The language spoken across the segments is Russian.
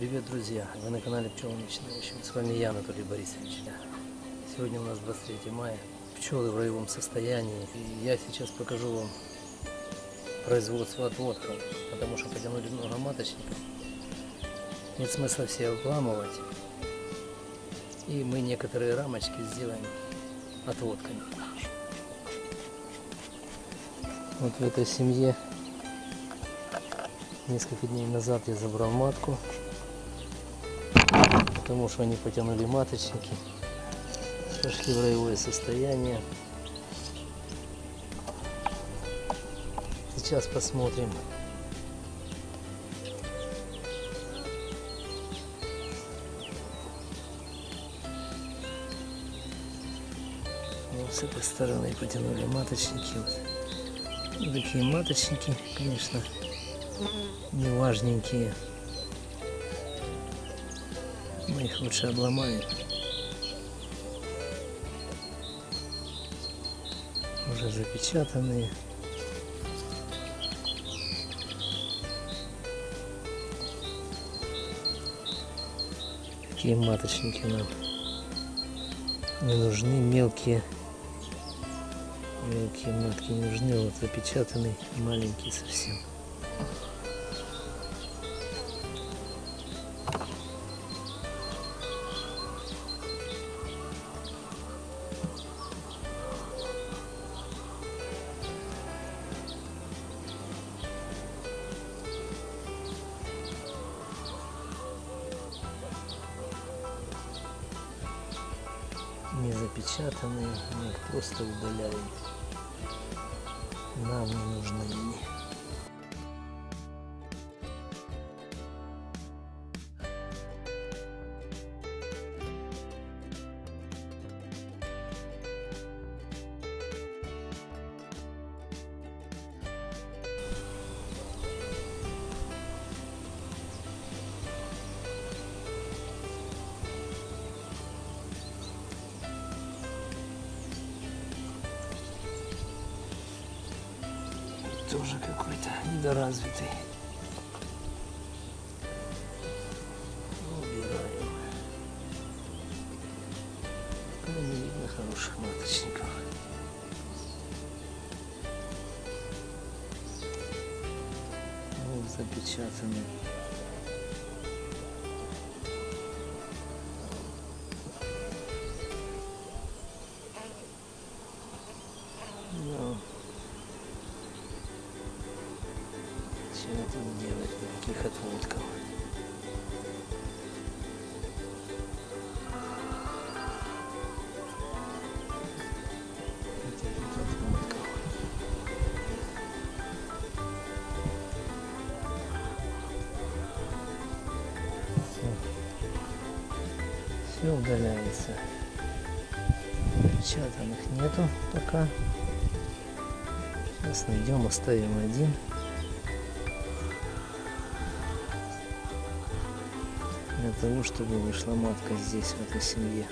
Привет, друзья! Вы на канале Пчелы начинающим. С вами я, Анатолий Борисович. Сегодня у нас 23 мая. Пчелы в роевом состоянии. И я сейчас покажу вам производство отводка, потому что потянули много маточников. Нет смысла все обламывать. И мы некоторые рамочки сделаем отводками. Вот в этой семье несколько дней назад я забрал матку, потому что они потянули маточники, пошли в роевое состояние. Сейчас посмотрим. Вот с этой стороны потянули маточники. Вот такие маточники, конечно, неважненькие. Мы их лучше обломаем. Уже запечатанные. Такие маточники нам не нужны, мелкие. Мелкие матки не нужны, вот запечатанный, маленький совсем. Не запечатанные, мы их просто удаляем. Нам не нужны они. Тоже какой-то недоразвитый. Убираем. Ну, не видно хороших маточников. Вот запечатаны. Это не делать никаких отводков. Все удаляется. Печатанных нету пока. Сейчас найдем, оставим один. Для того, чтобы вышла матка здесь, в этой семье.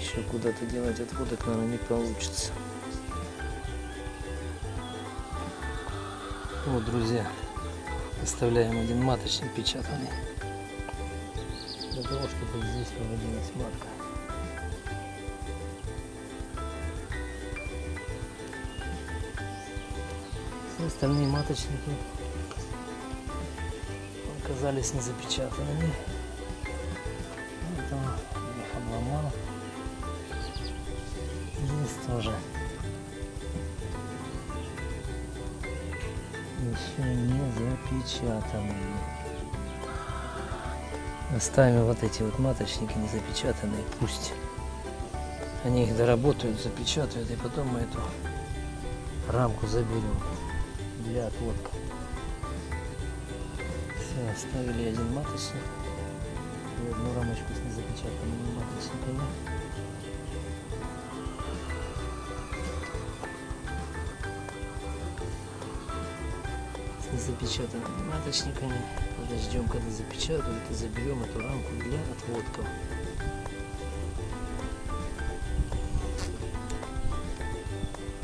Еще куда-то делать отводок, наверное, не получится. Вот, друзья, оставляем один маточник печатанный. Для того, чтобы здесь выводилась матка. Все остальные маточники оказались незапечатанными, поэтому я их обломал. Здесь тоже еще не запечатанные. Оставим вот эти вот маточники незапечатанные, пусть они их доработают, запечатают, и потом мы эту рамку заберем для отводка. Оставили один маточник и одну рамочку с незапечатанными маточниками. С незапечатанными маточниками подождем, когда запечатают, и заберем эту рамку для отводков.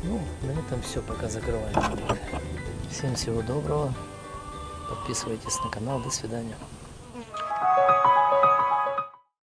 Ну, на этом все, пока закрываем. Всем всего доброго. Подписывайтесь на канал. До свидания.